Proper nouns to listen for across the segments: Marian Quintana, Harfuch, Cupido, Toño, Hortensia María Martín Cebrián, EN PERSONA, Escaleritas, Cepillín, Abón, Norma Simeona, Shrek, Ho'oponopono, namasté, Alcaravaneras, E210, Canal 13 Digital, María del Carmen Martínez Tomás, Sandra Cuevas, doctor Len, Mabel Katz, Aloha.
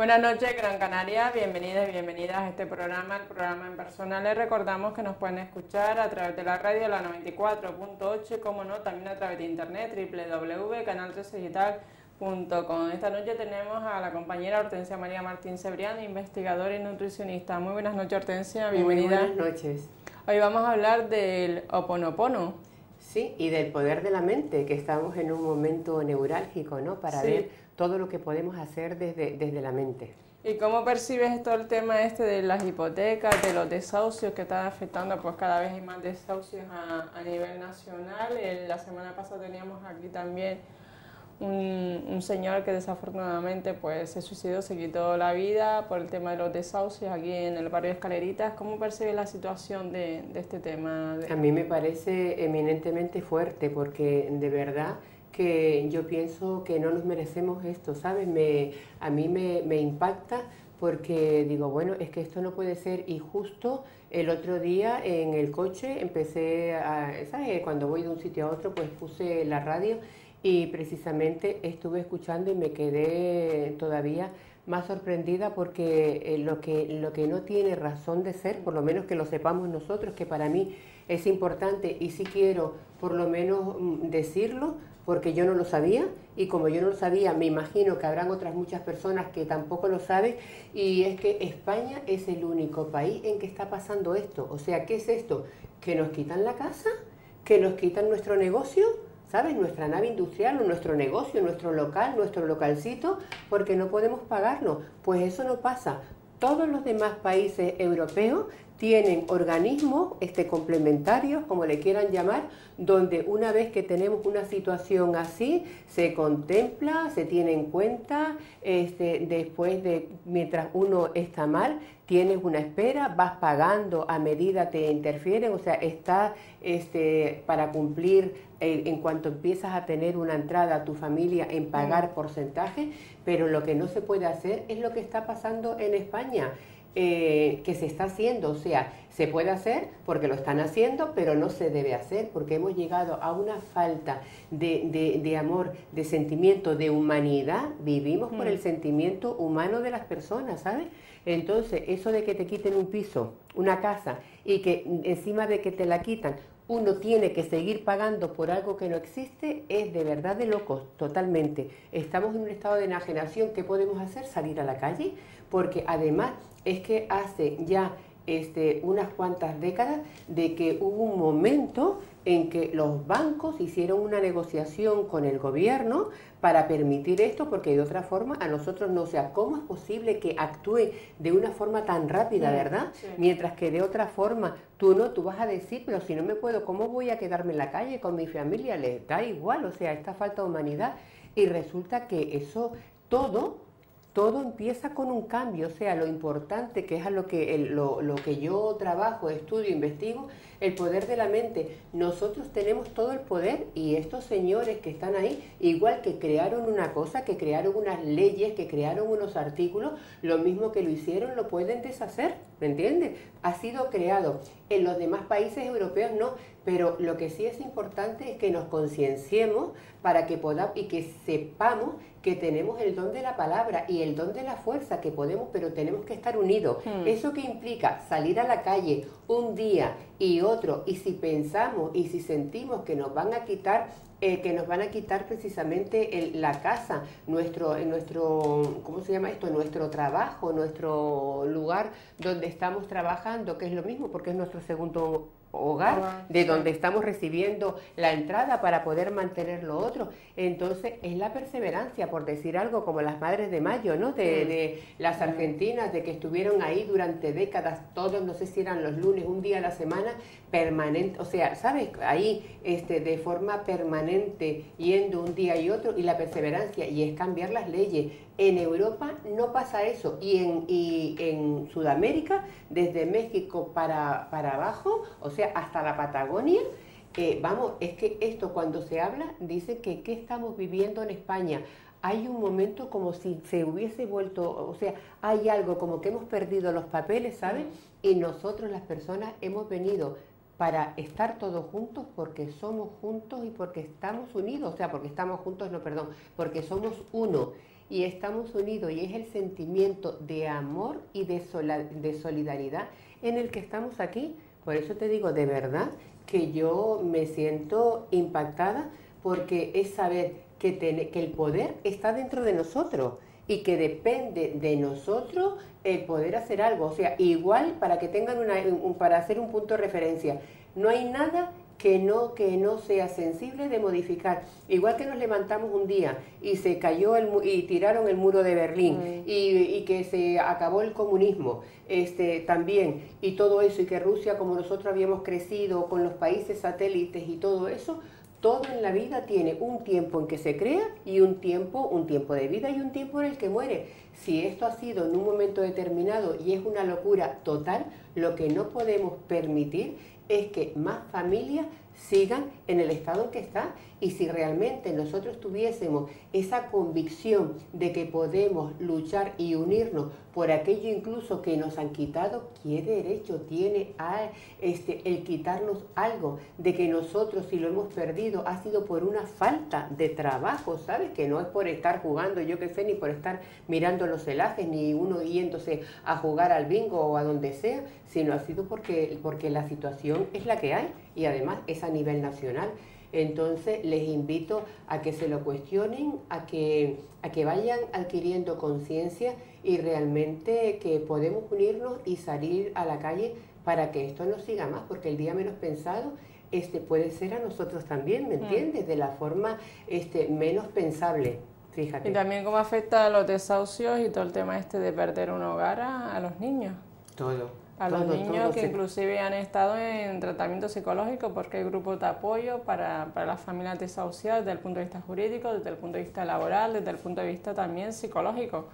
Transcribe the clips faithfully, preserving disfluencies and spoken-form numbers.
Buenas noches, Gran Canaria, bienvenidas y bienvenidas a este programa, el programa En Persona. Les recordamos que nos pueden escuchar a través de la radio, la noventa y cuatro punto ocho, y como no, también a través de internet, doble u doble u doble u punto canal trece digital punto com. Esta noche tenemos a la compañera Hortensia María Martín Cebrián, investigadora y nutricionista. Muy buenas noches, Hortensia, bienvenida. Muy buenas noches. Hoy vamos a hablar del Ho'oponopono. Sí, y del poder de la mente, que estamos en un momento neurálgico, ¿no? Para sí. ver todo lo que podemos hacer desde, desde la mente. ¿Y cómo percibes todo el tema este de las hipotecas, de los desahucios que están afectando? Pues cada vez hay más desahucios a, a nivel nacional. El, la semana pasada teníamos aquí también un, un señor que desafortunadamente pues, se suicidó, se quitó la vida por el tema de los desahucios aquí en el barrio Escaleritas. ¿Cómo percibes la situación de, de este tema? A mí me parece eminentemente fuerte porque de verdad que yo pienso que no nos merecemos esto, ¿sabes? Me, a mí me, me impacta porque digo, bueno, es que esto no puede ser. Y justo el otro día en el coche empecé a, ¿sabes? Cuando voy de un sitio a otro, pues puse la radio y precisamente estuve escuchando y me quedé todavía más sorprendida porque lo que, lo que no tiene razón de ser, por lo menos que lo sepamos nosotros, que para mí es importante y sí quiero por lo menos decirlo, porque yo no lo sabía y como yo no lo sabía, me imagino que habrán otras muchas personas que tampoco lo saben, y es que España es el único país en que está pasando esto. O sea, ¿qué es esto? Que nos quitan la casa, que nos quitan nuestro negocio, ¿sabes? Nuestra nave industrial o nuestro negocio, nuestro local, nuestro localcito, porque no podemos pagarlo. Pues eso no pasa. Todos los demás países europeos tienen organismos este, complementarios, como le quieran llamar, donde una vez que tenemos una situación así, se contempla, se tiene en cuenta, este, después de, mientras uno está mal, tienes una espera, vas pagando a medida te interfieren, o sea, está este, para cumplir eh, en cuanto empiezas a tener una entrada a tu familia en pagar porcentaje, pero lo que no se puede hacer es lo que está pasando en España. Eh, que se está haciendo, o sea, se puede hacer porque lo están haciendo, pero no se debe hacer porque hemos llegado a una falta de, de, de amor, de sentimiento, de humanidad. Vivimos mm. por el sentimiento humano de las personas, ¿sabes? Entonces, eso de que te quiten un piso, una casa, y que encima de que te la quitan, uno tiene que seguir pagando por algo que no existe, es de verdad de locos, totalmente. Estamos en un estado de enajenación. ¿Qué podemos hacer? Salir a la calle, porque además es que hace ya este, unas cuantas décadas de que hubo un momento en que los bancos hicieron una negociación con el gobierno para permitir esto, porque de otra forma a nosotros no, o sea, ¿cómo es posible que actúe de una forma tan rápida, sí, verdad? Sí. Mientras que de otra forma tú no, tú vas a decir, pero si no me puedo, ¿cómo voy a quedarme en la calle con mi familia? Les da igual, o sea, esta falta de humanidad. Y resulta que eso todo... Todo empieza con un cambio, o sea, lo importante que es a lo que, el, lo, lo que yo trabajo, estudio, investigo, el poder de la mente. Nosotros tenemos todo el poder y estos señores que están ahí, igual que crearon una cosa, que crearon unas leyes, que crearon unos artículos, lo mismo que lo hicieron lo pueden deshacer, ¿me entiendes? Ha sido creado. En los demás países europeos no, pero lo que sí es importante es que nos concienciemos para que podamos y que sepamos que tenemos el don de la palabra y el don de la fuerza que podemos, pero tenemos que estar unidos. Hmm. Eso que implica salir a la calle un día y otro, y si pensamos y si sentimos que nos van a quitar, eh, que nos van a quitar precisamente el, la casa, nuestro, nuestro, ¿cómo se llama esto? Nuestro trabajo, nuestro lugar donde estamos trabajando, que es lo mismo porque es nuestro segundo hogar, de donde estamos recibiendo la entrada para poder mantener lo otro. Entonces es la perseverancia, por decir algo, como las madres de mayo, ¿no? De, de las argentinas, de que estuvieron ahí durante décadas, todos, no sé si eran los lunes, un día a la semana, permanente, o sea, ¿sabes? Ahí este, de forma permanente, yendo un día y otro, y la perseverancia, y es cambiar las leyes. En Europa no pasa eso, y en, y en Sudamérica, desde México para, para abajo, o sea, hasta la Patagonia, eh, vamos, es que esto cuando se habla, dice que ¿qué estamos viviendo en España? Hay un momento como si se hubiese vuelto, o sea, hay algo como que hemos perdido los papeles, ¿sabes? Y nosotros las personas hemos venido para estar todos juntos porque somos juntos y porque estamos unidos, o sea, porque estamos juntos, no, perdón, porque somos uno. y estamos unidos, y es el sentimiento de amor y de, de solidaridad en el que estamos aquí. Por eso te digo de verdad que yo me siento impactada, porque es saber que, te, que el poder está dentro de nosotros y que depende de nosotros el poder hacer algo. O sea, igual, para que tengan una, un, para hacer un punto de referencia, no hay nada que no, que no sea sensible de modificar. Igual que nos levantamos un día y se cayó el mu y tiraron el muro de Berlín, mm. y, y que se acabó el comunismo, este, también, y todo eso, y que Rusia, como nosotros habíamos crecido con los países satélites y todo eso, todo en la vida tiene un tiempo en que se crea y un tiempo, un tiempo de vida y un tiempo en el que muere. Si esto ha sido en un momento determinado y es una locura total, lo que no podemos permitir es que más familias sigan en el estado en que están. Y si realmente nosotros tuviésemos esa convicción de que podemos luchar y unirnos por aquello incluso que nos han quitado, ¿qué derecho tiene a, este, el quitarnos algo? De que nosotros, si lo hemos perdido, ha sido por una falta de trabajo, ¿sabes? Que no es por estar jugando, yo qué sé, ni por estar mirando los enlaces, ni uno yéndose a jugar al bingo o a donde sea, sino ha sido porque, porque la situación es la que hay, y además es a nivel nacional. Entonces les invito a que se lo cuestionen, a que, a que vayan adquiriendo conciencia y realmente que podemos unirnos y salir a la calle para que esto no siga más, porque el día menos pensado este, puede ser a nosotros también, ¿me entiendes? De la forma este, menos pensable, fíjate. Y también cómo afecta a los desahucios y todo el tema este de perder un hogar a, a los niños. Todo. A los todo, niños todo, que sí. Inclusive han estado en tratamiento psicológico, porque hay grupos de apoyo para, para las familias desahuciadas desde el punto de vista jurídico, desde el punto de vista laboral, desde el punto de vista también psicológico.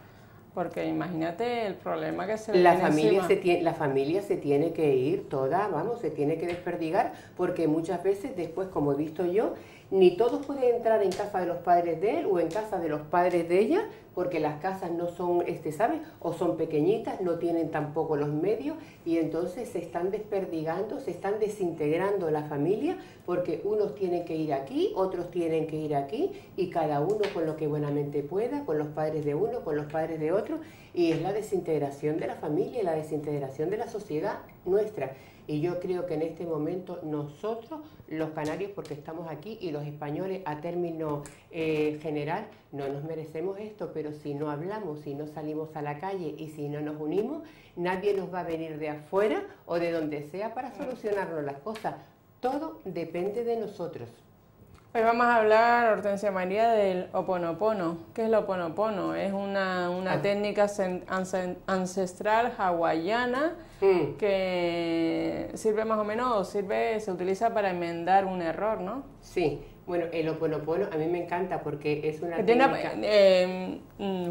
Porque imagínate el problema que se le viene encima. Se tiene, la familia se tiene que ir toda, vamos, se tiene que desperdigar, porque muchas veces después, como he visto yo, ni todos pueden entrar en casa de los padres de él o en casa de los padres de ella, porque las casas no son, este, ¿sabes? O son pequeñitas, no tienen tampoco los medios, y entonces se están desperdigando, se están desintegrando la familia, porque unos tienen que ir aquí, otros tienen que ir aquí, y cada uno con lo que buenamente pueda, con los padres de uno, con los padres de otro, y es la desintegración de la familia y la desintegración de la sociedad nuestra. Y yo creo que en este momento nosotros, los canarios, porque estamos aquí, y los españoles a término eh, general, no nos merecemos esto, pero si no hablamos, si no salimos a la calle y si no nos unimos, nadie nos va a venir de afuera o de donde sea para solucionarnos las cosas. Todo depende de nosotros. Hoy vamos a hablar, Hortensia María, del Ho'oponopono. ¿Qué es el Ho'oponopono? Es una, una ah. técnica ancestral hawaiana mm. que sirve más o menos, sirve, se utiliza para enmendar un error, ¿no? Sí. Bueno, el Ho'oponopono a mí me encanta porque es una técnica... Una, eh,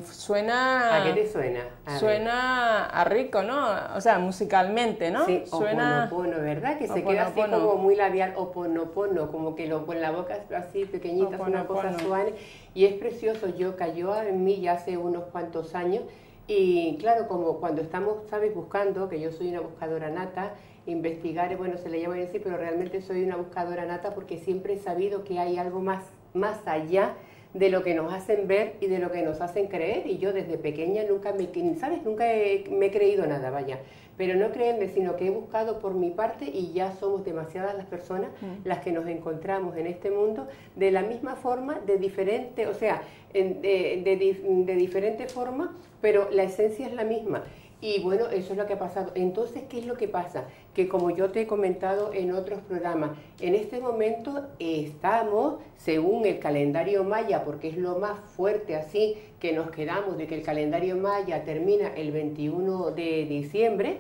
suena... ¿A qué te suena? A suena a rico, ¿no? O sea, musicalmente, ¿no? Sí, suena... Ho'oponopono, ¿verdad? Que se queda así como muy labial, Ho'oponopono, como que lo, con la boca así pequeñita, es una cosa suave. Y es precioso, yo cayó en mí ya hace unos cuantos años. Y claro, como cuando estamos, ¿sabes? Buscando, que yo soy una buscadora nata, investigar, bueno, se le llama así, pero realmente soy una buscadora nata porque siempre he sabido que hay algo más, más allá de lo que nos hacen ver y de lo que nos hacen creer. Y yo desde pequeña nunca me, ¿sabes? Nunca he, me he creído nada, vaya. Pero no créeme, sino que he buscado por mi parte, y ya somos demasiadas las personas las que nos encontramos en este mundo de la misma forma, de diferente, o sea, de, de, de diferente forma, pero la esencia es la misma. Y bueno, eso es lo que ha pasado. Entonces, ¿qué es lo que pasa? Que como yo te he comentado en otros programas, en este momento estamos, según el calendario maya, porque es lo más fuerte así que nos quedamos, de que el calendario maya termina el veintiuno de diciembre,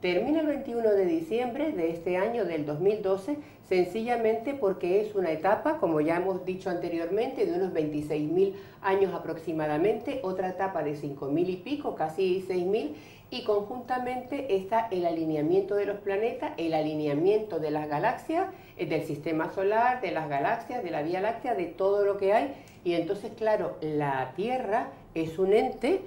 termina el veintiuno de diciembre de este año, del dos mil doce, sencillamente porque es una etapa, como ya hemos dicho anteriormente, de unos veintiséis mil años aproximadamente, otra etapa de cinco mil y pico, casi seis mil, y conjuntamente está el alineamiento de los planetas, el alineamiento de las galaxias, del sistema solar, de las galaxias, de la Vía Láctea, de todo lo que hay. Y entonces, claro, la Tierra es un ente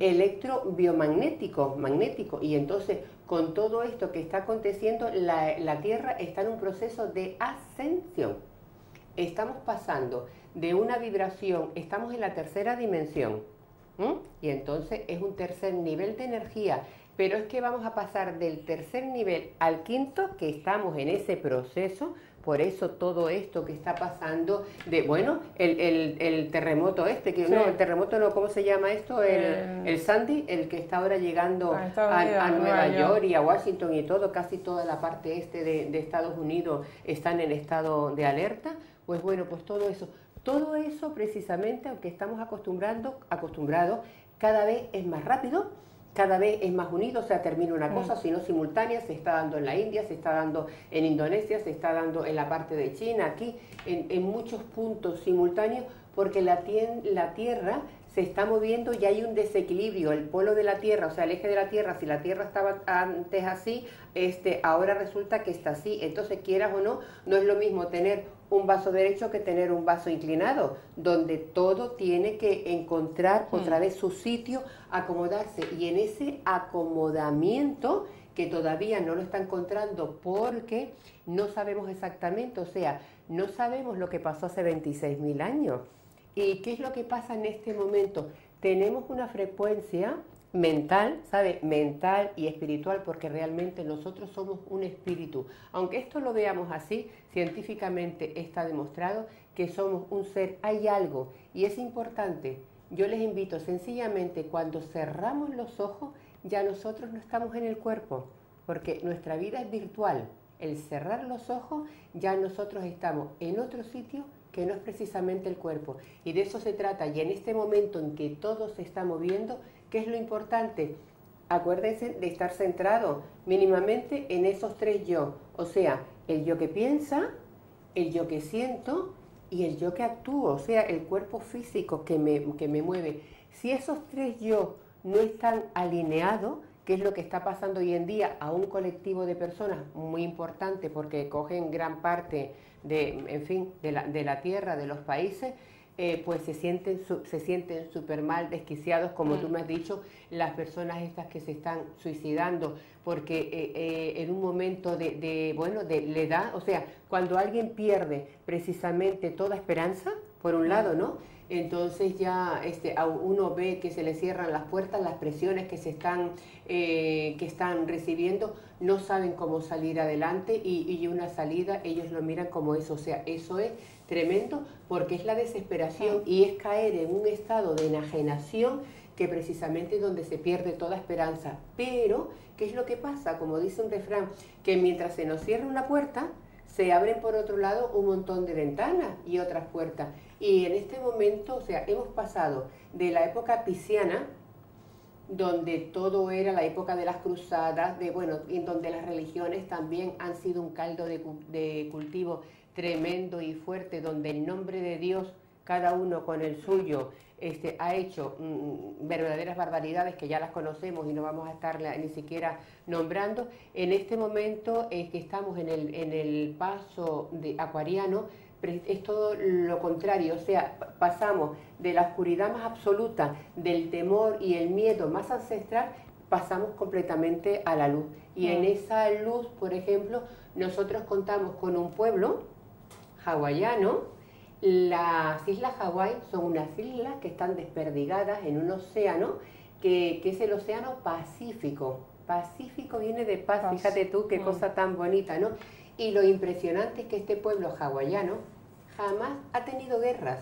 electrobiomagnético, magnético, y entonces... Con todo esto que está aconteciendo, la, la Tierra está en un proceso de ascensión. Estamos pasando de una vibración, estamos en la tercera dimensión, ¿Mm? Y entonces es un tercer nivel de energía, pero es que vamos a pasar del tercer nivel al quinto, que estamos en ese proceso. Por eso todo esto que está pasando, de bueno, el, el, el terremoto este, que sí. no, el terremoto no, ¿cómo se llama esto? El, el Sandy, el que está ahora llegando a, a, a Nueva York y a Washington y todo, casi toda la parte este de, de Estados Unidos están en estado de alerta. Pues bueno, pues todo eso, todo eso precisamente, aunque estamos acostumbrando, acostumbrados, cada vez es más rápido, cada vez es más unido, o sea, termina una cosa, sino simultánea, se está dando en la India, se está dando en Indonesia, se está dando en la parte de China, aquí, en, en muchos puntos simultáneos, porque la, la Tierra se está moviendo y hay un desequilibrio, el polo de la Tierra, o sea, el eje de la Tierra, si la Tierra estaba antes así, este, ahora resulta que está así, entonces quieras o no, no es lo mismo tener un vaso derecho que tener un vaso inclinado, donde todo tiene que encontrar otra vez su sitio, acomodarse, y en ese acomodamiento que todavía no lo está encontrando porque no sabemos exactamente, o sea, no sabemos lo que pasó hace veintiséis mil años. ¿Y qué es lo que pasa en este momento? Tenemos una frecuencia mental, ¿sabe? Mental y espiritual, porque realmente nosotros somos un espíritu. Aunque esto lo veamos así, científicamente está demostrado que somos un ser, hay algo, y es importante. Yo les invito, sencillamente, cuando cerramos los ojos, ya nosotros no estamos en el cuerpo, porque nuestra vida es virtual. El cerrar los ojos, ya nosotros estamos en otro sitio que no es precisamente el cuerpo. Y de eso se trata. Y en este momento en que todo se está moviendo, ¿qué es lo importante? Acuérdense de estar centrado mínimamente en esos tres yo. O sea, el yo que piensa, el yo que siento y el yo que actúo. O sea, el cuerpo físico que me, que me mueve. Si esos tres yo no están alineados, que es lo que está pasando hoy en día a un colectivo de personas muy importante, porque cogen gran parte de, en fin, de la, de la tierra, de los países, eh, pues se sienten se sienten súper mal, desquiciados, como tú me has dicho, las personas estas que se están suicidando, porque eh, eh, en un momento de, de bueno, de la edad, o sea, cuando alguien pierde precisamente toda esperanza, por un lado, ¿no? Entonces ya este, uno ve que se le cierran las puertas, las presiones que se están, eh, que están recibiendo, no saben cómo salir adelante y, y una salida ellos lo miran como eso, o sea, eso es tremendo porque es la desesperación y es caer en un estado de enajenación que precisamente es donde se pierde toda esperanza. Pero, ¿qué es lo que pasa? Como dice un refrán, que mientras se nos cierra una puerta, se abren por otro lado un montón de ventanas y otras puertas. Y en este momento, o sea, hemos pasado de la época pisciana, donde todo era la época de las cruzadas, de bueno, en donde las religiones también han sido un caldo de, de cultivo tremendo y fuerte, donde el nombre de Dios, cada uno con el suyo, este, ha hecho mm, verdaderas barbaridades que ya las conocemos y no vamos a estar ni siquiera nombrando. En este momento es que estamos en el, en el paso de acuariano, es todo lo contrario, o sea, pasamos de la oscuridad más absoluta, del temor y el miedo más ancestral, pasamos completamente a la luz. Y en esa luz, por ejemplo, nosotros contamos con un pueblo hawaiano. Las islas Hawái son unas islas que están desperdigadas en un océano que, que es el océano Pacífico. Pacífico viene de paz, paz. Fíjate tú qué mm. cosa tan bonita, ¿no? Y lo impresionante es que este pueblo hawaiano jamás ha tenido guerras,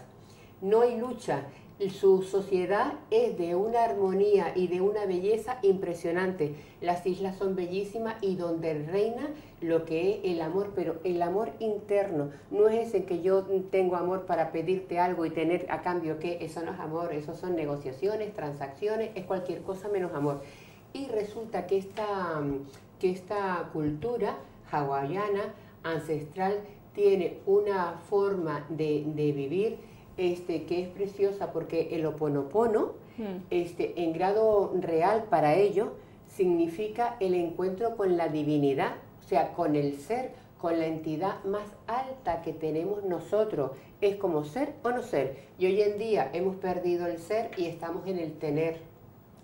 no hay lucha. Su sociedad es de una armonía y de una belleza impresionante. Las islas son bellísimas y donde reina lo que es el amor, pero el amor interno. No es ese que yo tengo amor para pedirte algo y tener a cambio que eso no es amor, eso son negociaciones, transacciones, es cualquier cosa menos amor. Y resulta que esta, que esta cultura hawaiana, ancestral, tiene una forma de, de vivir Este, que es preciosa porque el Ho'oponopono, este, en grado real para ellos, significa el encuentro con la divinidad, o sea, con el ser, con la entidad más alta que tenemos nosotros. Es como ser o no ser. Y hoy en día hemos perdido el ser y estamos en el tener,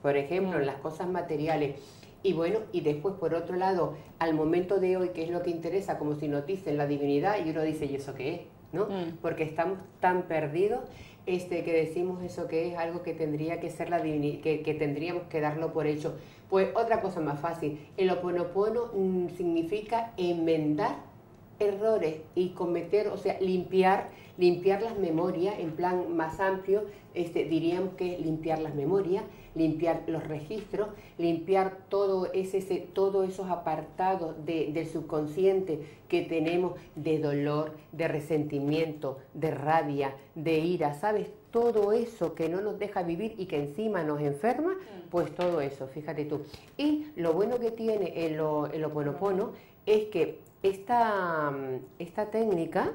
por ejemplo, en las cosas materiales. Y bueno, y después por otro lado, al momento de hoy, que es lo que interesa, como si nos dicen la divinidad y uno dice, ¿y eso qué es? ¿no? Mm. Porque estamos tan perdidos este, que decimos eso que es algo que tendría que ser la divini- que, que tendríamos que darlo por hecho. Pues otra cosa más fácil, el ho'oponopono mmm, significa enmendar errores y cometer, o sea, limpiar, limpiar las memorias, en plan más amplio, este, diríamos que es limpiar las memorias, limpiar los registros, limpiar todo ese, ese, todos esos apartados de, del subconsciente que tenemos de dolor, de resentimiento, de rabia, de ira, ¿sabes? Todo eso que no nos deja vivir y que encima nos enferma, pues todo eso, fíjate tú. Y lo bueno que tiene el, el ho'oponopono es que esta, esta técnica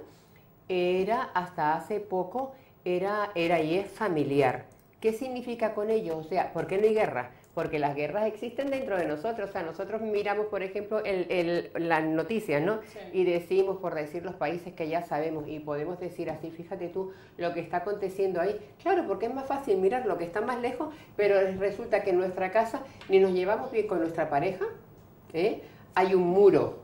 era hasta hace poco, era, era y es familiar. ¿Qué significa con ello? O sea, ¿por qué no hay guerra? Porque las guerras existen dentro de nosotros. O sea, nosotros miramos, por ejemplo, el, el, las noticias, ¿no? Sí. Y decimos, por decir, los países que ya sabemos y podemos decir así, fíjate tú lo que está aconteciendo ahí. Claro, porque es más fácil mirar lo que está más lejos, pero resulta que en nuestra casa ni nos llevamos bien con nuestra pareja, ¿eh? Hay un muro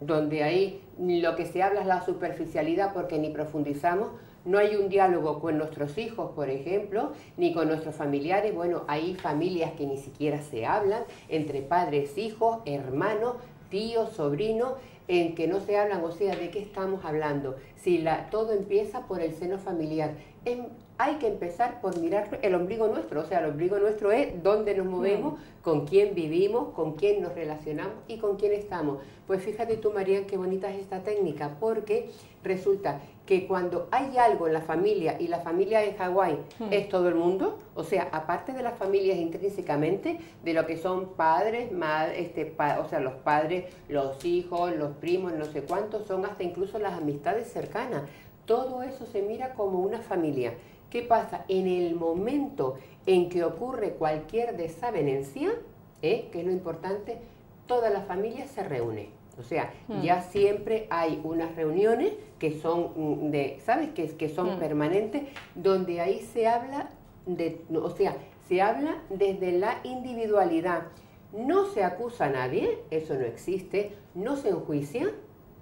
donde ahí lo que se habla es la superficialidad porque ni profundizamos. No hay un diálogo con nuestros hijos, por ejemplo, ni con nuestros familiares. Bueno, hay familias que ni siquiera se hablan, entre padres, hijos, hermanos, tíos, sobrinos, en que no se hablan. O sea, ¿de qué estamos hablando? Si la, todo empieza por el seno familiar. En, hay que empezar por mirar el ombligo nuestro. O sea, el ombligo nuestro es dónde nos movemos, con quién vivimos, con quién nos relacionamos y con quién estamos. Pues fíjate tú, Marian, qué bonita es esta técnica, porque resulta que cuando hay algo en la familia, y la familia en Hawái hmm. es todo el mundo, o sea, aparte de las familias intrínsecamente, de lo que son padres, madre, este, pa, o sea, los padres, los hijos, los primos, no sé cuántos, son hasta incluso las amistades cercanas. Todo eso se mira como una familia. ¿Qué pasa? En el momento en que ocurre cualquier desavenencia, ¿eh? que es lo importante, toda la familia se reúne. O sea, mm. ya siempre hay unas reuniones que son, de, ¿sabes? Que, que son mm. permanentes, donde ahí se habla, de, o sea, se habla desde la individualidad. No se acusa a nadie, eso no existe, no se enjuicia,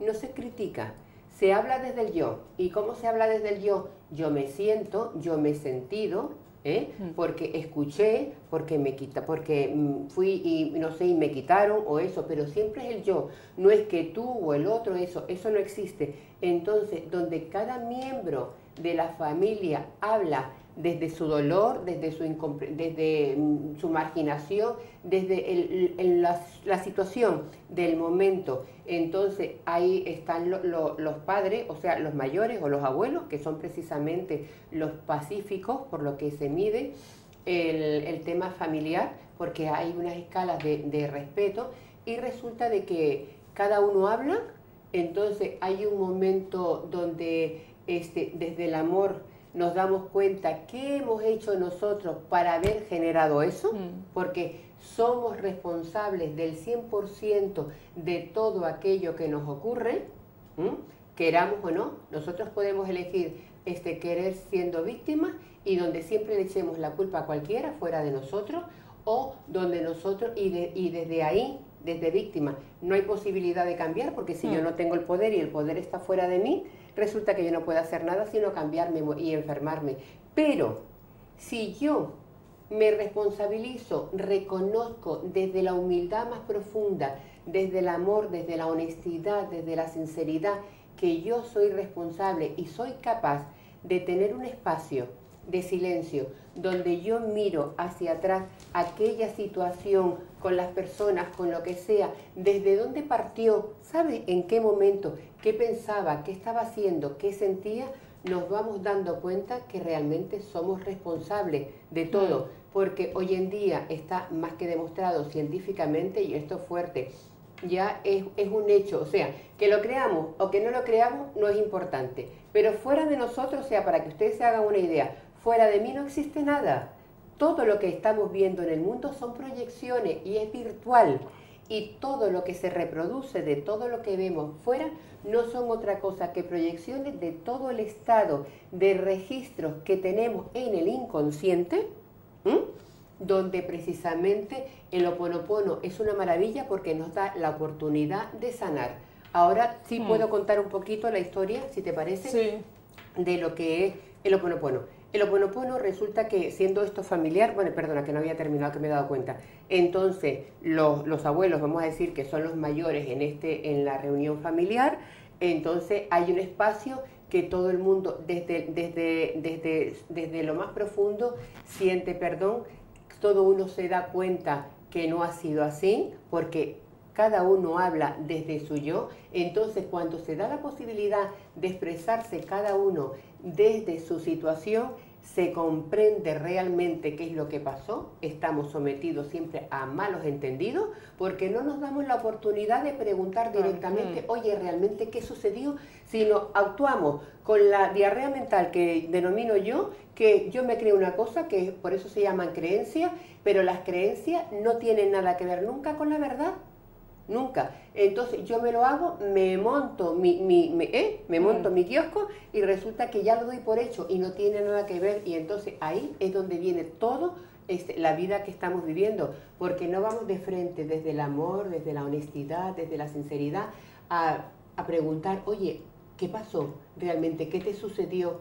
no se critica. Se habla desde el yo. ¿Y cómo se habla desde el yo? Yo me siento, yo me he sentido, ¿eh? porque escuché, porque me quita, porque fui y no sé, y me quitaron o eso, pero siempre es el yo. No es que tú o el otro, eso, eso no existe. Entonces, donde cada miembro de la familia habla desde su dolor, desde su, desde su marginación, desde el, el, la, la situación del momento. Entonces ahí están lo, lo, los padres, o sea, los mayores o los abuelos, que son precisamente los pacíficos, por lo que se mide el, el tema familiar, porque hay unas escalas de, de respeto, y resulta de que cada uno habla. Entonces hay un momento donde este, desde el amor nos damos cuenta qué hemos hecho nosotros para haber generado eso, mm. porque somos responsables del cien por ciento de todo aquello que nos ocurre, ¿m? queramos o no. Nosotros podemos elegir este, querer siendo víctimas, y donde siempre le echemos la culpa a cualquiera fuera de nosotros, o donde nosotros, y, de, y desde ahí, desde víctima, no hay posibilidad de cambiar, porque si mm. yo no tengo el poder y el poder está fuera de mí, resulta que yo no puedo hacer nada sino cambiarme y enfermarme. Pero si yo me responsabilizo, reconozco desde la humildad más profunda, desde el amor, desde la honestidad, desde la sinceridad, que yo soy responsable y soy capaz de tener un espacio de silencio donde yo miro hacia atrás aquella situación con las personas, con lo que sea, desde dónde partió, ¿sabe? En qué momento, qué pensaba, qué estaba haciendo, qué sentía, nos vamos dando cuenta que realmente somos responsables de todo, porque hoy en día está más que demostrado científicamente, y esto es fuerte, ya es, es un hecho. O sea, que lo creamos o que no lo creamos no es importante, pero fuera de nosotros, o sea, para que ustedes se hagan una idea, fuera de mí no existe nada. Todo lo que estamos viendo en el mundo son proyecciones, y es virtual. Y todo lo que se reproduce de todo lo que vemos fuera no son otra cosa que proyecciones de todo el estado de registros que tenemos en el inconsciente, ¿m? donde precisamente el ho'oponopono es una maravilla porque nos da la oportunidad de sanar. Ahora sí, sí puedo contar un poquito la historia, si te parece, sí, de lo que es el Ho'oponopono. El Ho'oponopono resulta que siendo esto familiar, bueno, perdona, que no había terminado, que me he dado cuenta. Entonces, los, los abuelos, vamos a decir que son los mayores en, este, en la reunión familiar, entonces hay un espacio que todo el mundo, desde, desde, desde, desde lo más profundo, siente perdón, todo uno se da cuenta que no ha sido así, porque cada uno habla desde su yo. Entonces, cuando se da la posibilidad de expresarse cada uno desde su situación, se comprende realmente qué es lo que pasó. Estamos sometidos siempre a malos entendidos porque no nos damos la oportunidad de preguntar directamente, oye, ¿realmente qué sucedió? Sino actuamos con la diarrea mental que denomino yo, que yo me creo una cosa, que por eso se llaman creencias, pero las creencias no tienen nada que ver nunca con la verdad. Nunca. Entonces yo me lo hago, me monto mi, mi, me, eh, me monto mm. mi kiosco y resulta que ya lo doy por hecho y no tiene nada que ver. Y entonces ahí es donde viene todo este, la vida que estamos viviendo, porque no vamos de frente desde el amor, desde la honestidad, desde la sinceridad, a, a preguntar, oye, ¿qué pasó realmente? ¿Qué te sucedió?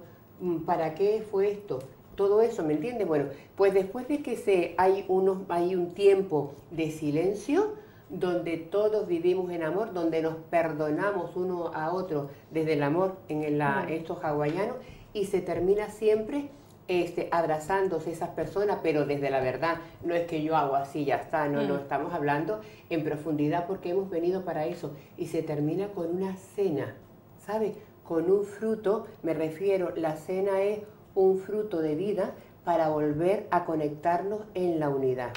¿Para qué fue esto? Todo eso, ¿me entiendes? Bueno, pues después de que se, hay, unos, hay un tiempo de silencio, donde todos vivimos en amor, donde nos perdonamos uno a otro desde el amor en la, estos hawaianos, y se termina siempre este, abrazándose esas personas, pero desde la verdad. No es que yo hago así, ya está, no, mm. no, estamos hablando en profundidad porque hemos venido para eso. Y se termina con una cena, ¿sabes? Con un fruto, me refiero, la cena es un fruto de vida para volver a conectarnos en la unidad.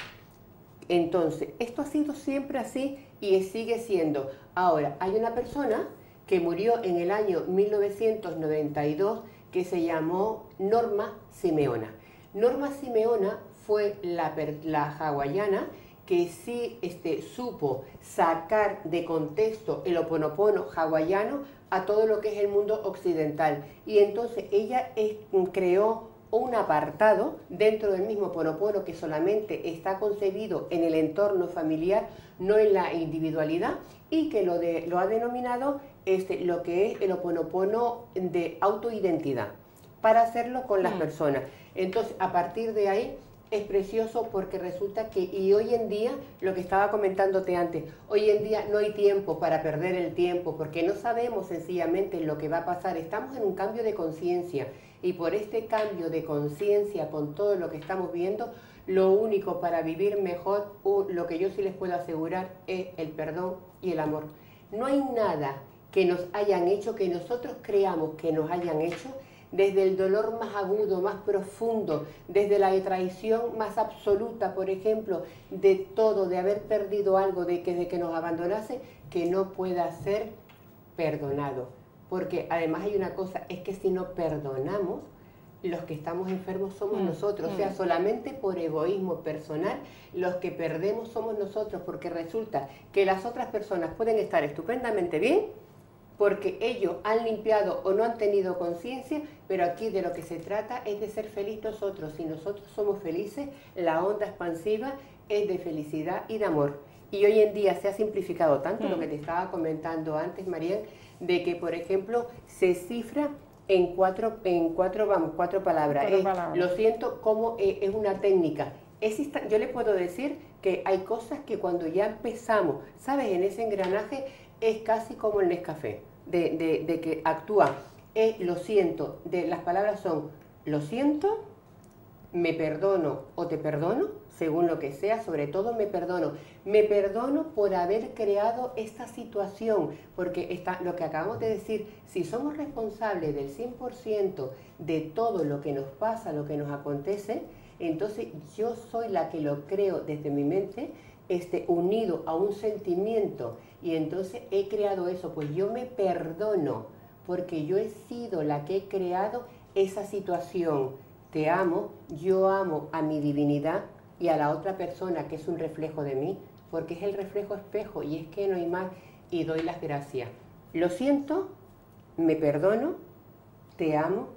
Entonces, esto ha sido siempre así y sigue siendo. Ahora, hay una persona que murió en el año mil novecientos noventa y dos que se llamó Norma Simeona. Norma Simeona fue la, la hawaiana que sí este, supo sacar de contexto el Ho'oponopono hawaiano a todo lo que es el mundo occidental. Y entonces ella es, creó un apartado dentro del mismo Ho'oponopono que solamente está concebido en el entorno familiar, no en la individualidad, y que lo, de, lo ha denominado este, lo que es el Ho'oponopono de autoidentidad, para hacerlo con las mm. personas. Entonces, a partir de ahí, es precioso porque resulta que, y hoy en día, lo que estaba comentándote antes, hoy en día no hay tiempo para perder el tiempo, porque no sabemos sencillamente lo que va a pasar. Estamos en un cambio de conciencia, y por este cambio de conciencia con todo lo que estamos viendo, lo único para vivir mejor, lo que yo sí les puedo asegurar, es el perdón y el amor. No hay nada que nos hayan hecho, que nosotros creamos que nos hayan hecho, desde el dolor más agudo, más profundo, desde la traición más absoluta, por ejemplo, de todo, de haber perdido algo, de que, de que nos abandonase, que no pueda ser perdonado. Porque además hay una cosa, es que si no perdonamos, los que estamos enfermos somos mm, nosotros. Mm. O sea, solamente por egoísmo personal, los que perdemos somos nosotros, porque resulta que las otras personas pueden estar estupendamente bien, porque ellos han limpiado o no han tenido conciencia, pero aquí de lo que se trata es de ser feliz nosotros. Si nosotros somos felices, la onda expansiva es de felicidad y de amor. Y hoy en día se ha simplificado tanto, mm. lo que te estaba comentando antes, Marian, de que, por ejemplo, se cifra en cuatro, en cuatro, vamos, cuatro palabras. Cuatro palabras. Eh, lo siento, como eh, es una técnica. Exista, yo les puedo decir que hay cosas que cuando ya empezamos, ¿sabes? En ese engranaje, es casi como el Nescafé, de, de, de que actúa, es lo siento, de, las palabras son lo siento, me perdono o te perdono, según lo que sea, sobre todo me perdono. Me perdono por haber creado esta situación, porque está, lo que acabamos de decir, si somos responsables del cien por ciento de todo lo que nos pasa, lo que nos acontece, entonces yo soy la que lo creo desde mi mente, Este, unido a un sentimiento, y entonces he creado eso, pues yo me perdono porque yo he sido la que he creado esa situación. Te amo, yo amo a mi divinidad y a la otra persona que es un reflejo de mí, porque es el reflejo espejo, y es que no hay más, y doy las gracias. Lo siento, me perdono, te amo,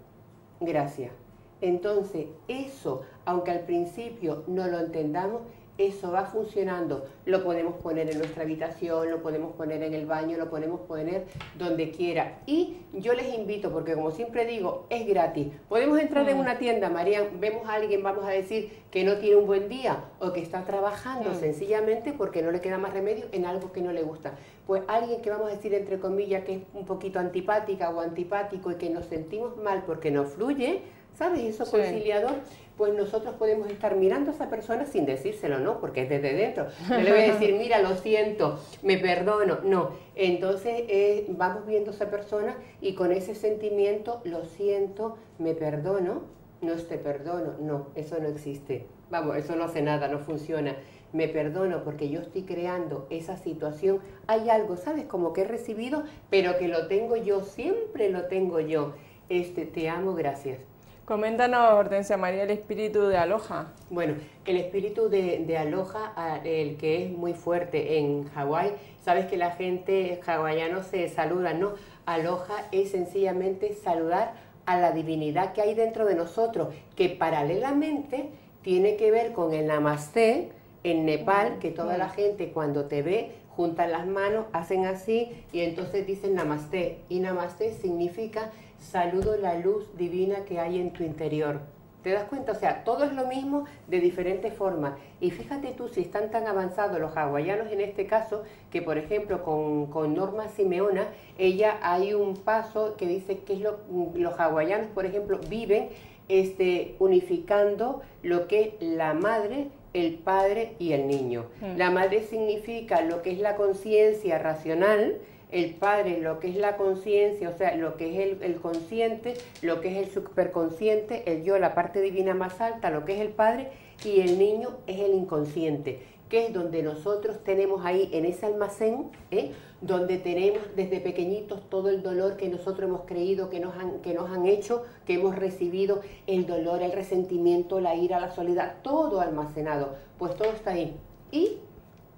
gracias. Entonces eso, aunque al principio no lo entendamos, eso va funcionando, lo podemos poner en nuestra habitación, lo podemos poner en el baño, lo podemos poner donde quiera. Y yo les invito, porque como siempre digo, es gratis. Podemos entrar mm. en una tienda, Marian, vemos a alguien, vamos a decir, que no tiene un buen día o que está trabajando mm. sencillamente porque no le queda más remedio en algo que no le gusta. Pues alguien que vamos a decir, entre comillas, que es un poquito antipática o antipático y que nos sentimos mal porque no fluye, ¿sabes? Eso conciliador, sí. Pues nosotros podemos estar mirando a esa persona sin decírselo, ¿no? Porque es desde dentro. No le voy a decir, mira, lo siento, me perdono. No, entonces eh, vamos viendo a esa persona y con ese sentimiento, lo siento, me perdono, no te perdono. No, eso no existe. Vamos, eso no hace nada, no funciona. Me perdono porque yo estoy creando esa situación. Hay algo, ¿sabes? Como que he recibido, pero que lo tengo yo, siempre lo tengo yo. Este, te amo, gracias. Coméntanos, Hortensia María, el espíritu de Aloha. Bueno, el espíritu de, de Aloha, el que es muy fuerte en Hawái, sabes que la gente hawaiana se saluda, ¿no? Aloha es sencillamente saludar a la divinidad que hay dentro de nosotros, que paralelamente tiene que ver con el namasté en Nepal, que toda la gente cuando te ve juntan las manos, hacen así y entonces dicen namasté. Y namasté significa saludo la luz divina que hay en tu interior. ¿Te das cuenta? O sea, todo es lo mismo de diferentes formas. Y fíjate tú si están tan avanzados los hawaianos en este caso, que por ejemplo con, con Norma Simeona, ella hay un paso que dice que es lo, los hawaianos, por ejemplo, viven este, unificando lo que es la madre, el padre y el niño. Mm. La madre significa lo que es la conciencia racional, el padre lo que es la conciencia, o sea, lo que es el, el consciente, lo que es el superconsciente, el yo, la parte divina más alta, lo que es el padre, y el niño es el inconsciente, que es donde nosotros tenemos ahí en ese almacén, ¿eh? Donde tenemos desde pequeñitos todo el dolor que nosotros hemos creído, que nos han, que nos han hecho, que hemos recibido, el dolor, el resentimiento, la ira, la soledad, todo almacenado, pues todo está ahí. Y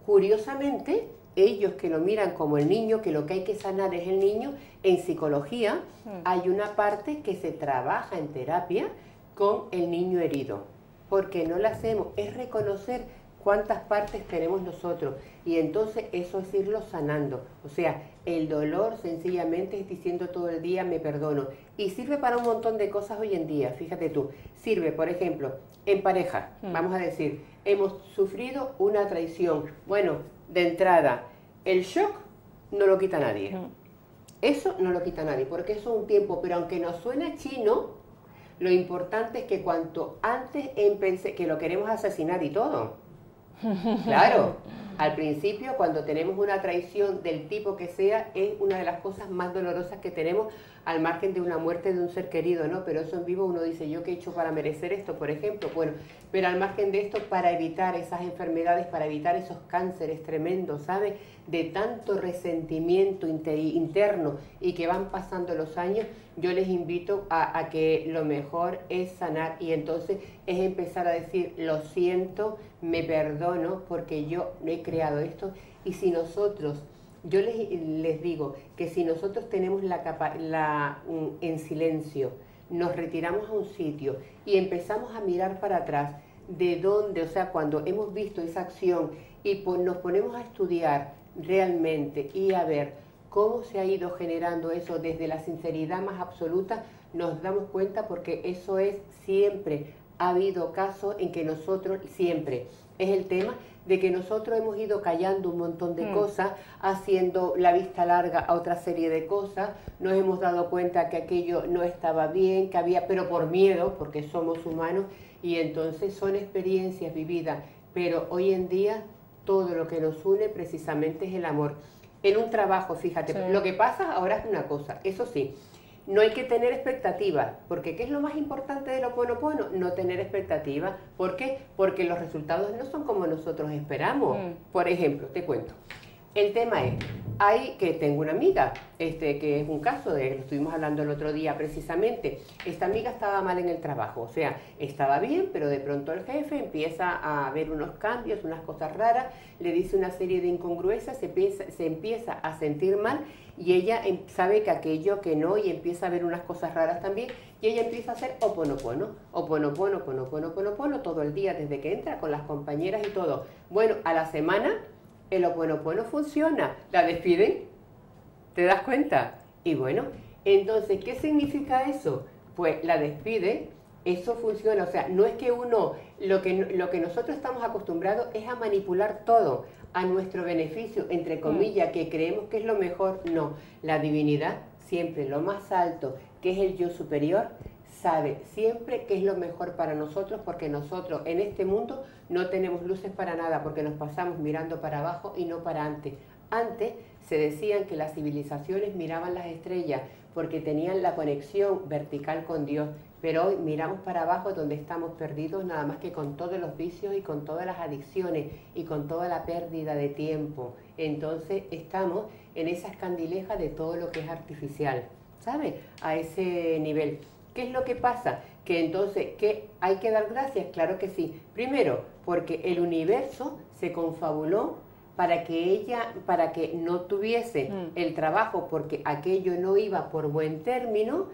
curiosamente, ellos que lo miran como el niño, que lo que hay que sanar es el niño, en psicología hay una parte que se trabaja en terapia con el niño herido, porque no lo hacemos, es reconocer cuántas partes tenemos nosotros y entonces eso es irlo sanando. O sea, el dolor sencillamente es diciendo todo el día me perdono y sirve para un montón de cosas hoy en día, fíjate tú, sirve por ejemplo en pareja, mm. vamos a decir, hemos sufrido una traición, bueno, de entrada, el shock no lo quita nadie. Eso no lo quita nadie, porque eso es un tiempo. Pero aunque nos suena chino, lo importante es que cuanto antes empecé, que lo queremos asesinar y todo. Claro, al principio cuando tenemos una traición del tipo que sea, es una de las cosas más dolorosas que tenemos al margen de una muerte de un ser querido, ¿no? Pero eso en vivo uno dice, ¿yo qué he hecho para merecer esto, por ejemplo? Bueno, pero al margen de esto, para evitar esas enfermedades, para evitar esos cánceres tremendos, ¿sabes? De tanto resentimiento interno y que van pasando los años, yo les invito a, a que lo mejor es sanar y entonces es empezar a decir, lo siento, me perdono porque yo he creado esto. Y si nosotros, yo les, les digo que si nosotros tenemos la, capa, la en silencio, nos retiramos a un sitio y empezamos a mirar para atrás, de dónde, o sea, cuando hemos visto esa acción y pues nos ponemos a estudiar realmente y a ver cómo se ha ido generando eso desde la sinceridad más absoluta, nos damos cuenta porque eso es siempre. Ha habido casos en que nosotros, siempre, es el tema de que nosotros hemos ido callando un montón de mm. cosas, haciendo la vista larga a otra serie de cosas, nos hemos dado cuenta que aquello no estaba bien, que había, pero por miedo, porque somos humanos, y entonces son experiencias vividas, pero hoy en día todo lo que nos une precisamente es el amor. En un trabajo, fíjate, sí. Lo que pasa ahora es una cosa, eso sí, no hay que tener expectativas, porque ¿qué es lo más importante del Ho'oponopono? No tener expectativas. ¿Por qué? Porque los resultados no son como nosotros esperamos. Mm. Por ejemplo, te cuento, el tema es, Hay que tengo una amiga, este, que es un caso, de lo estuvimos hablando el otro día precisamente. Esta amiga estaba mal en el trabajo, o sea, estaba bien, pero de pronto el jefe empieza a ver unos cambios, unas cosas raras, le dice una serie de incongruencias, se empieza, se empieza a sentir mal y ella sabe que aquello que no, y empieza a ver unas cosas raras también, y ella empieza a hacer ho'oponopono, ho'oponopono, ho'oponopono, ho'oponopono, todo el día desde que entra con las compañeras y todo. Bueno, a la semana el ho'oponopono funciona, la despiden, ¿te das cuenta? Y bueno, entonces, ¿qué significa eso? Pues la despiden, eso funciona, o sea, no es que uno, lo que, lo que nosotros estamos acostumbrados es a manipular todo a nuestro beneficio, entre comillas, que creemos que es lo mejor, no, la divinidad, siempre lo más alto, que es el yo superior, sabe siempre qué es lo mejor para nosotros, porque nosotros en este mundo no tenemos luces para nada, porque nos pasamos mirando para abajo y no para antes. Antes se decían que las civilizaciones miraban las estrellas porque tenían la conexión vertical con Dios, pero hoy miramos para abajo donde estamos perdidos, nada más que con todos los vicios y con todas las adicciones y con toda la pérdida de tiempo. Entonces estamos en esas candilejas de todo lo que es artificial, ¿sabes? A ese nivel. ¿Qué es lo que pasa? Que entonces, ¿qué hay que dar gracias? Claro que sí. Primero, porque el universo se confabuló para que ella, para que no tuviese mm. el trabajo, porque aquello no iba por buen término,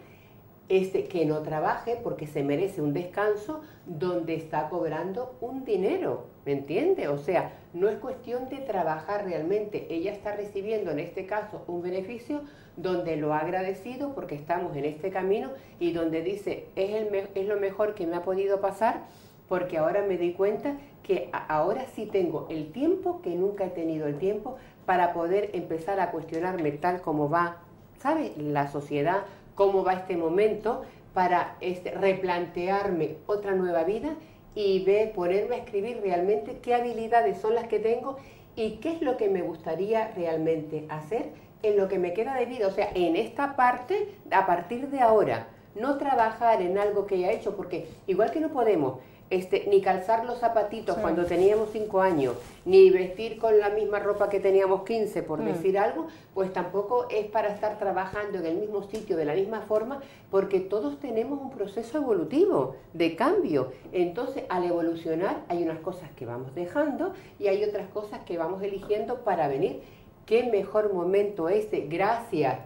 este, que no trabaje porque se merece un descanso donde está cobrando un dinero, ¿me entiende? O sea, no es cuestión de trabajar realmente, ella está recibiendo en este caso un beneficio donde lo ha agradecido porque estamos en este camino y donde dice, es, el es lo mejor que me ha podido pasar porque ahora me doy cuenta que ahora sí tengo el tiempo, que nunca he tenido el tiempo para poder empezar a cuestionarme tal como va, ¿sabes? La sociedad, cómo va este momento, para este, replantearme otra nueva vida y ver, ponerme a escribir realmente qué habilidades son las que tengo y qué es lo que me gustaría realmente hacer en lo que me queda de vida. O sea, en esta parte, a partir de ahora, no trabajar en algo que haya hecho, porque igual que no podemos este, ni calzar los zapatitos sí. cuando teníamos cinco años, ni vestir con la misma ropa que teníamos quince, por mm. decir algo, pues tampoco es para estar trabajando en el mismo sitio de la misma forma, porque todos tenemos un proceso evolutivo de cambio. Entonces, al evolucionar hay unas cosas que vamos dejando y hay otras cosas que vamos eligiendo para venir. Qué mejor momento este, gracias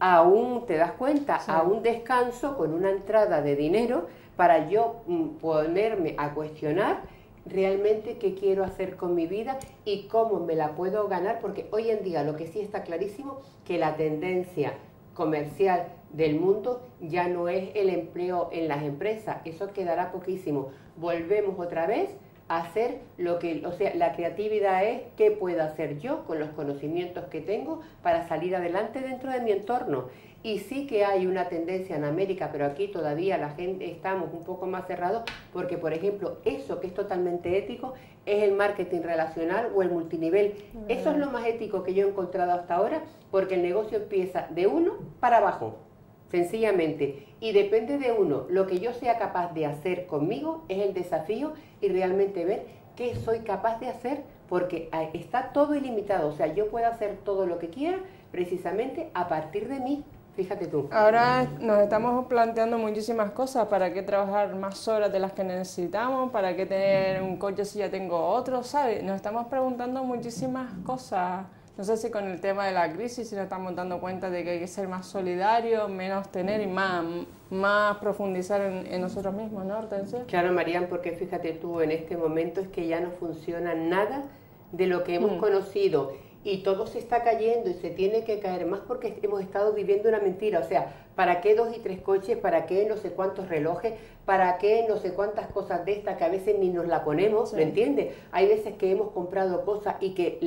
a un, te das cuenta, sí. a un descanso con una entrada de dinero para yo ponerme a cuestionar realmente qué quiero hacer con mi vida y cómo me la puedo ganar, porque hoy en día lo que sí está clarísimo, que la tendencia comercial del mundo ya no es el empleo en las empresas, eso quedará poquísimo. Volvemos otra vez a hacer lo que, o sea, la creatividad es qué puedo hacer yo con los conocimientos que tengo para salir adelante dentro de mi entorno. Y sí que hay una tendencia en América, pero aquí todavía la gente estamos un poco más cerrados porque, por ejemplo, eso que es totalmente ético es el marketing relacional o el multinivel. Mm. Eso es lo más ético que yo he encontrado hasta ahora porque el negocio empieza de uno para abajo, sencillamente. Y depende de uno. Lo que yo sea capaz de hacer conmigo es el desafío y realmente ver qué soy capaz de hacer porque está todo ilimitado. O sea, yo puedo hacer todo lo que quiera precisamente a partir de mí. Fíjate tú. Ahora nos estamos planteando muchísimas cosas. ¿Para qué trabajar más horas de las que necesitamos? ¿Para qué tener un coche si ya tengo otro? ¿Sabes? Nos estamos preguntando muchísimas cosas. No sé si con el tema de la crisis, si nos estamos dando cuenta de que hay que ser más solidarios, menos tener y más, más profundizar en, en nosotros mismos, ¿no, Hortensia? Claro, Marian, porque fíjate tú, en este momento es que ya no funciona nada de lo que hemos mm. conocido. Y todo se está cayendo y se tiene que caer más porque hemos estado viviendo una mentira. O sea, ¿para qué dos y tres coches? ¿Para qué no sé cuántos relojes? ¿Para qué no sé cuántas cosas de estas que a veces ni nos la ponemos? Sí. ¿Me entiendes? Hay veces que hemos comprado cosas y que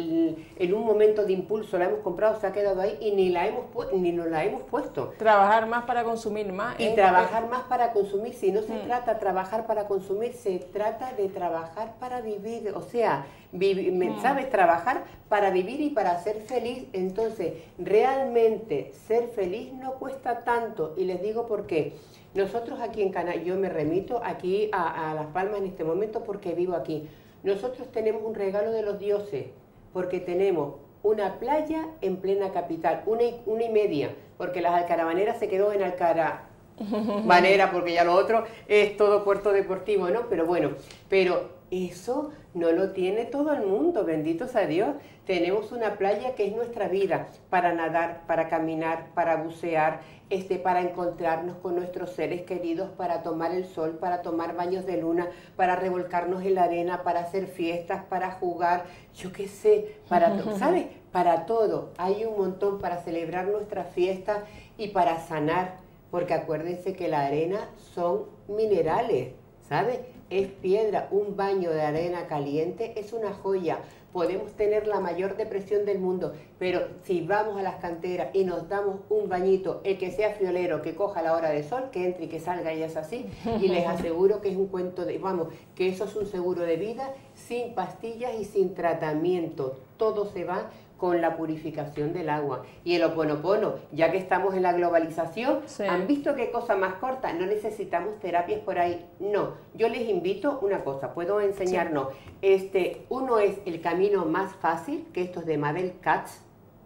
en un momento de impulso la hemos comprado, se ha quedado ahí y ni la hemos ni nos la hemos puesto. Trabajar más para consumir más. Y ¿eh? trabajar más para consumir. Si no se mm. trata de trabajar para consumir, se trata de trabajar para vivir. O sea, vivi mm. ¿sabes? Trabajar para vivir y para ser feliz. Entonces realmente ser feliz no cuesta tanto, y les digo por qué. Nosotros aquí en Canarias, yo me remito aquí a, a Las Palmas en este momento porque vivo aquí, nosotros tenemos un regalo de los dioses porque tenemos una playa en plena capital, una y, una y media, porque las Alcaravaneras se quedó en Alcaravanera, porque ya lo otro es todo puerto deportivo, ¿no? Pero bueno, pero eso no lo tiene todo el mundo, bendito sea Dios. Tenemos una playa que es nuestra vida, para nadar, para caminar, para bucear, este, para encontrarnos con nuestros seres queridos, para tomar el sol, para tomar baños de luna, para revolcarnos en la arena, para hacer fiestas, para jugar, yo qué sé, para todo, ¿sabes? Para todo. Hay un montón para celebrar nuestras fiestas y para sanar, porque acuérdense que la arena son minerales, ¿sabes? Es piedra, un baño de arena caliente es una joya. Podemos tener la mayor depresión del mundo, pero si vamos a las canteras y nos damos un bañito, el que sea friolero, que coja la hora de sol, que entre y que salga y es así, y les aseguro que es un cuento de, vamos, que eso es un seguro de vida sin pastillas y sin tratamiento. Todo se va con la purificación del agua. Y el Ho'oponopono, ya que estamos en la globalización, sí. ¿Han visto qué cosa más corta? No necesitamos terapias por ahí. No, yo les invito una cosa, puedo enseñarnos. Sí. Este, uno es el camino más fácil, que esto es de Mabel Katz,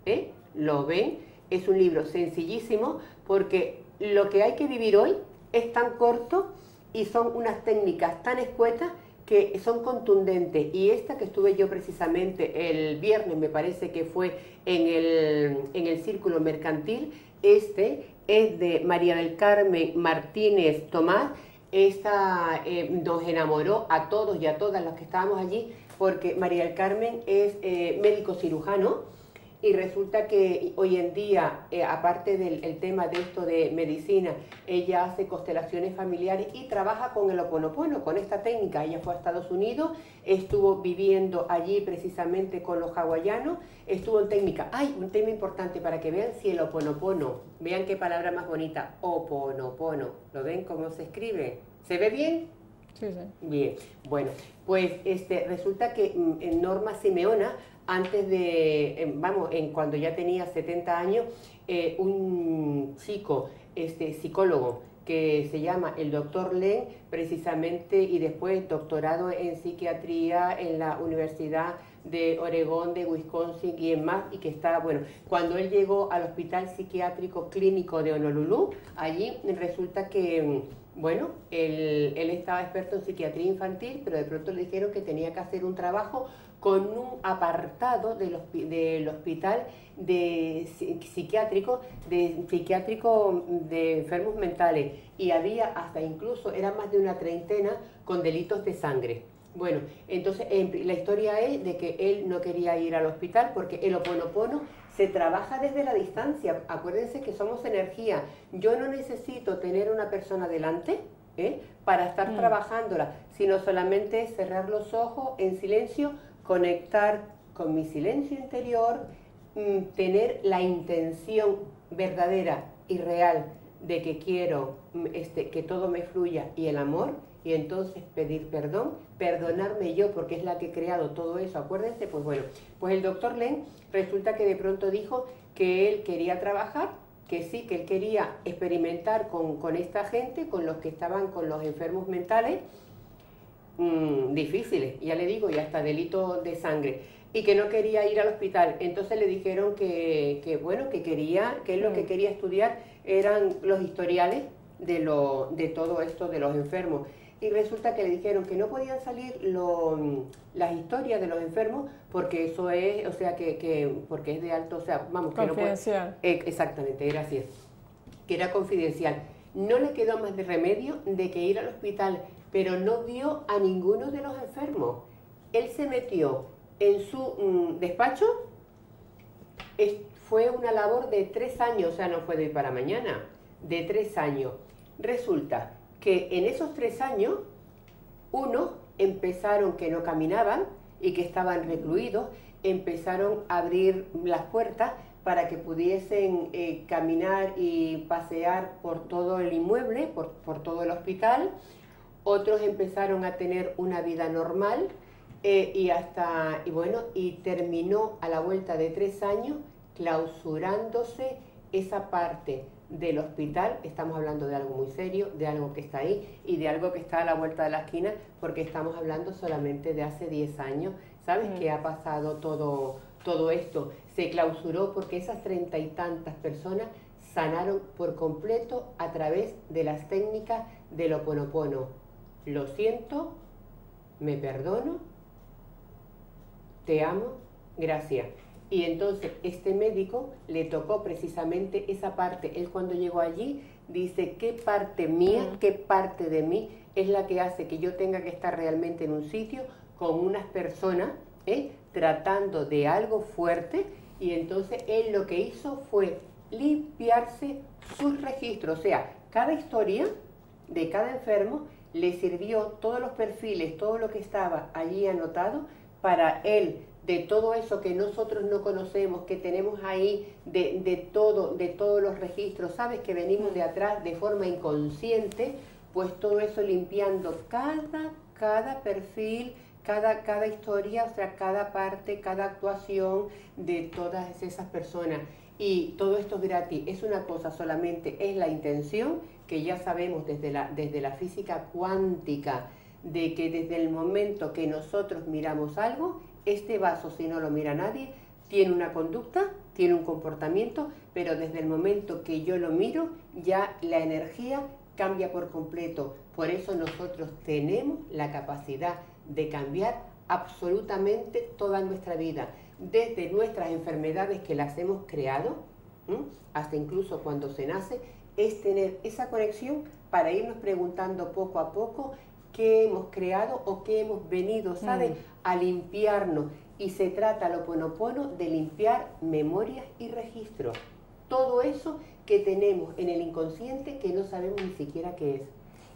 ¿eh? Lo ven, es un libro sencillísimo, porque lo que hay que vivir hoy es tan corto y son unas técnicas tan escuetas que son contundentes. Y esta que estuve yo precisamente el viernes, me parece que fue en el, en el Círculo Mercantil, este es de María del Carmen Martínez Tomás. Esta eh, nos enamoró a todos y a todas los que estábamos allí, porque María del Carmen es eh, médico cirujano, y resulta que hoy en día, eh, aparte del el tema de esto de medicina, ella hace constelaciones familiares y trabaja con el Ho'oponopono, con esta técnica. Ella fue a Estados Unidos, estuvo viviendo allí precisamente con los hawaianos, estuvo en técnica. Hay un tema importante para que vean si el Ho'oponopono, vean qué palabra más bonita, Ho'oponopono. ¿Lo ven cómo se escribe? ¿Se ve bien? Sí, sí. Bien, bueno, pues este, resulta que mm, Norma Simeona, antes de, vamos, en cuando ya tenía setenta años, eh, un chico, este, psicólogo, que se llama el doctor Len, precisamente, y después doctorado en psiquiatría en la Universidad de Oregón, de Wisconsin y en más, y que está, bueno, cuando él llegó al Hospital Psiquiátrico Clínico de Honolulu, allí resulta que, bueno, él, él estaba experto en psiquiatría infantil, pero de pronto le dijeron que tenía que hacer un trabajo con un apartado del, del hospital de, psiquiátrico, de, psiquiátrico de enfermos mentales, y había hasta incluso, era más de una treintena con delitos de sangre. Bueno, entonces la historia es de que él no quería ir al hospital porque el Ho'oponopono se trabaja desde la distancia. Acuérdense que somos energía. Yo no necesito tener una persona delante, ¿eh?, para estar mm. trabajándola, sino solamente cerrar los ojos en silencio, conectar con mi silencio interior, mmm, tener la intención verdadera y real de que quiero este, que todo me fluya, y el amor, y entonces pedir perdón, perdonarme yo, porque es la que he creado todo eso, acuérdense. Pues bueno, pues el doctor Len resulta que de pronto dijo que él quería trabajar, que sí, que él quería experimentar con, con esta gente, con los que estaban con los enfermos mentales, mmm, difíciles, ya le digo, y hasta delitos de sangre, y que no quería ir al hospital. Entonces le dijeron que, que bueno, que quería, que él lo que quería estudiar eran los historiales de, lo, de todo esto de los enfermos. Y resulta que le dijeron que no podían salir lo, las historias de los enfermos, porque eso es, o sea, que, que porque es de alto, o sea, vamos, que no puede. Confidencial. Eh, exactamente, gracias. Que era confidencial. No le quedó más de remedio de que ir al hospital, pero no vio a ninguno de los enfermos. Él se metió en su mm, despacho. Es, fue una labor de tres años, o sea, no fue de hoy para mañana, de tres años. Resulta que en esos tres años, unos empezaron que no caminaban y que estaban recluidos, empezaron a abrir las puertas para que pudiesen eh, caminar y pasear por todo el inmueble, por, por todo el hospital. Otros empezaron a tener una vida normal eh, y hasta, y bueno, y terminó a la vuelta de tres años clausurándose esa parte del hospital. Estamos hablando de algo muy serio, de algo que está ahí y de algo que está a la vuelta de la esquina, porque estamos hablando solamente de hace diez años, ¿sabes? Mm. Que ha pasado todo, todo esto se clausuró porque esas treinta y tantas personas sanaron por completo a través de las técnicas del Ho'oponopono. Lo siento, me perdono, te amo, gracias. Y entonces este médico le tocó precisamente esa parte. Él cuando llegó allí dice, ¿qué parte mía, qué parte de mí es la que hace que yo tenga que estar realmente en un sitio con unas personas ¿eh? tratando de algo fuerte? Y entonces él lo que hizo fue limpiarse sus registros. O sea, cada historia de cada enfermo le sirvió, todos los perfiles, todo lo que estaba allí anotado, para él, de todo eso que nosotros no conocemos, que tenemos ahí, de, de, todo, de todos los registros, sabes que venimos de atrás de forma inconsciente, pues todo eso limpiando cada, cada perfil, cada, cada historia, o sea, cada parte, cada actuación de todas esas personas. Y todo esto es gratis, es una cosa solamente, es la intención, que ya sabemos desde la, desde la física cuántica, de que desde el momento que nosotros miramos algo, este vaso, si no lo mira nadie, tiene una conducta, tiene un comportamiento, pero desde el momento que yo lo miro, ya la energía cambia por completo. Por eso nosotros tenemos la capacidad de cambiar absolutamente toda nuestra vida, desde nuestras enfermedades que las hemos creado, ¿m? hasta incluso cuando se nace, es tener esa conexión para irnos preguntando poco a poco qué hemos creado o qué hemos venido, ¿sabes? Mm. A limpiarnos. Y se trata lo Ho'oponopono de limpiar memorias y registros. Todo eso que tenemos en el inconsciente que no sabemos ni siquiera qué es.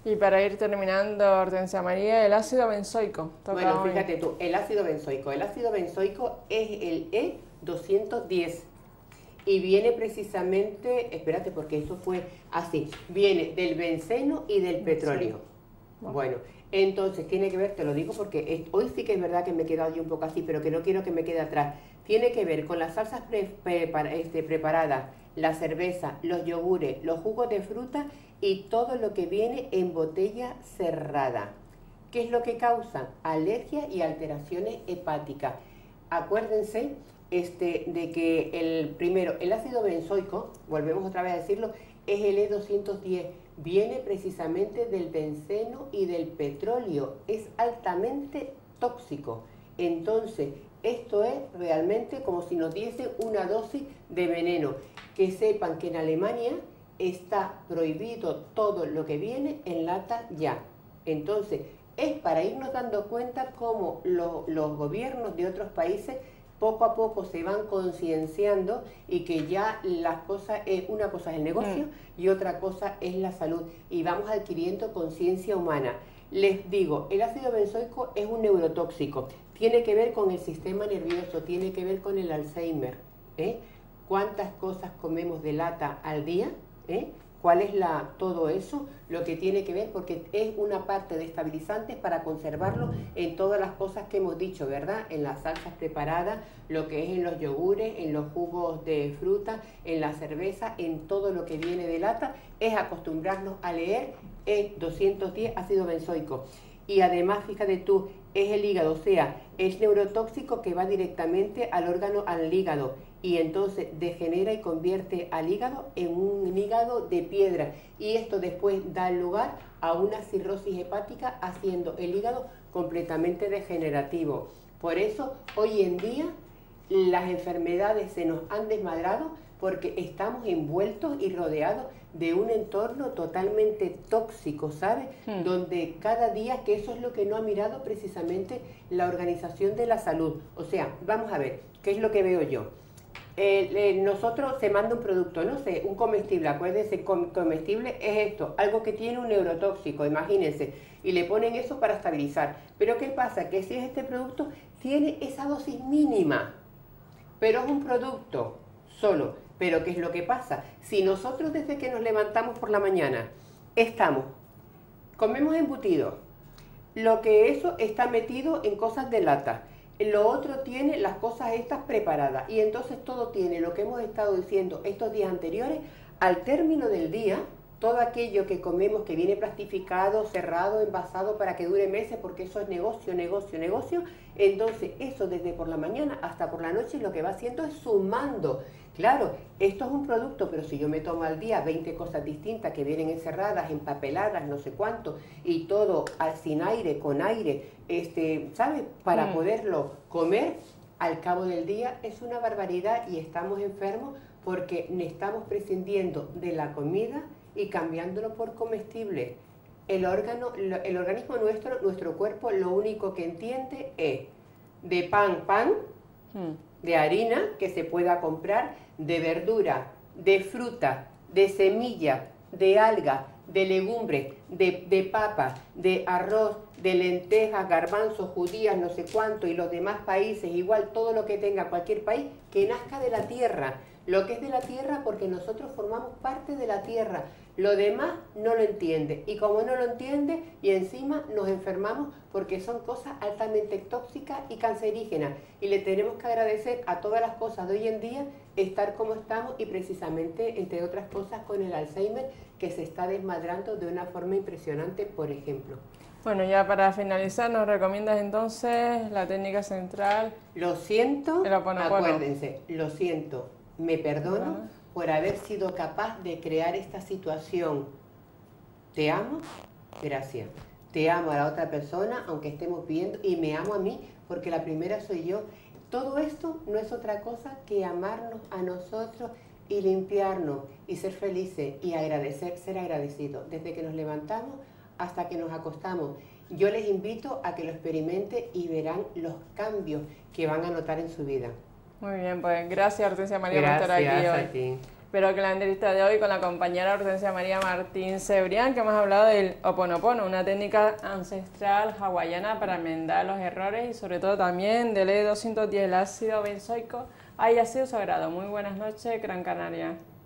Y para ir terminando, Hortensia María, el ácido benzoico. Bueno, hoy. Fíjate tú, el ácido benzoico. El ácido benzoico es el E doscientos diez. Y viene precisamente, espérate porque eso fue así, viene del benceno y del petróleo. Bueno. bueno, entonces tiene que ver, te lo digo porque es, hoy sí que es verdad que me he quedado yo un poco así, pero que no quiero que me quede atrás. Tiene que ver con las salsas pre, pre, este, preparadas, la cerveza, los yogures, los jugos de fruta y todo lo que viene en botella cerrada. ¿Qué es lo que causa? Alergias y alteraciones hepáticas. Acuérdense este, de que el primero, el ácido benzoico, volvemos otra vez a decirlo, es el E doscientos diez. Viene precisamente del benceno y del petróleo, es altamente tóxico. Entonces, esto es realmente como si nos diese una dosis de veneno. Que sepan que en Alemania está prohibido todo lo que viene en lata ya. Entonces, es para irnos dando cuenta cómo lo, los gobiernos de otros países poco a poco se van concienciando y que ya las cosas, es, una cosa es el negocio y otra cosa es la salud. Y vamos adquiriendo conciencia humana. Les digo, el ácido benzoico es un neurotóxico. Tiene que ver con el sistema nervioso, tiene que ver con el Alzheimer. ¿eh? ¿Cuántas cosas comemos de lata al día? ¿eh? ¿Cuál es la, todo eso? Lo que tiene que ver, porque es una parte de estabilizantes para conservarlo en todas las cosas que hemos dicho, ¿verdad? En las salsas preparadas, lo que es en los yogures, en los jugos de fruta, en la cerveza, en todo lo que viene de lata, es acostumbrarnos a leer E doscientos diez ácido benzoico. Y además, fíjate tú, es el hígado, o sea, es neurotóxico que va directamente al órgano, al hígado. Y entonces degenera y convierte al hígado en un hígado de piedra. Y esto después da lugar a una cirrosis hepática, haciendo el hígado completamente degenerativo. Por eso, hoy en día, las enfermedades se nos han desmadrado porque estamos envueltos y rodeados de un entorno totalmente tóxico, ¿sabes? Mm. Donde cada día, que eso es lo que no ha mirado precisamente la Organización de la Salud. O sea, vamos a ver, ¿qué es lo que veo yo? Eh, eh, nosotros se manda un producto, no sé, un comestible, acuérdense, com comestible es esto, algo que tiene un neurotóxico, imagínense, y le ponen eso para estabilizar. Pero ¿qué pasa? Que si es este producto, tiene esa dosis mínima, pero es un producto solo. Pero ¿qué es lo que pasa? Si nosotros desde que nos levantamos por la mañana, estamos, comemos embutido, lo que eso está metido en cosas de lata, lo otro tiene las cosas estas preparadas, y entonces todo tiene lo que hemos estado diciendo estos días anteriores, al término del día, todo aquello que comemos que viene plastificado, cerrado, envasado para que dure meses, porque eso es negocio, negocio, negocio, entonces eso desde por la mañana hasta por la noche lo que va haciendo es sumando. Claro, esto es un producto, pero si yo me tomo al día veinte cosas distintas que vienen encerradas, empapeladas, no sé cuánto, y todo sin aire, con aire, este, ¿sabes? Para mm. poderlo comer, al cabo del día es una barbaridad y estamos enfermos porque estamos prescindiendo de la comida y cambiándolo por comestible. El órgano, el organismo nuestro, nuestro cuerpo, lo único que entiende es de pan, pan, mm. de harina que se pueda comprar, de verdura, de fruta, de semilla, de alga, de legumbre, de, de papa, de arroz, de lentejas, garbanzos, judías, no sé cuánto, y los demás países, igual todo lo que tenga cualquier país, que nazca de la tierra. Lo que es de la tierra, porque nosotros formamos parte de la tierra. Lo demás no lo entiende. Y como no lo entiende, y encima nos enfermamos porque son cosas altamente tóxicas y cancerígenas. Y le tenemos que agradecer a todas las cosas de hoy en día estar como estamos y precisamente, entre otras cosas, con el Alzheimer, que se está desmadrando de una forma impresionante, por ejemplo. Bueno, ya para finalizar, ¿nos recomiendas entonces la técnica central? Lo siento, acuérdense, lo siento, me perdono ah. por haber sido capaz de crear esta situación. Te amo, gracias. Te amo a la otra persona, aunque estemos viendo, y me amo a mí, porque la primera soy yo. Todo esto no es otra cosa que amarnos a nosotros y limpiarnos, y ser felices, y agradecer, ser agradecidos, desde que nos levantamos hasta que nos acostamos. Yo les invito a que lo experimenten y verán los cambios que van a notar en su vida. Muy bien, pues gracias Hortensia María por estar aquí hoy. Gracias a ti. Pero que la entrevista de hoy con la compañera Hortensia María Martín Cebrián, que hemos hablado del Ho'oponopono, una técnica ancestral hawaiana para enmendar los errores y sobre todo también del E doscientos diez, el ácido benzoico, hay ácido sagrado. Muy buenas noches, Gran Canaria.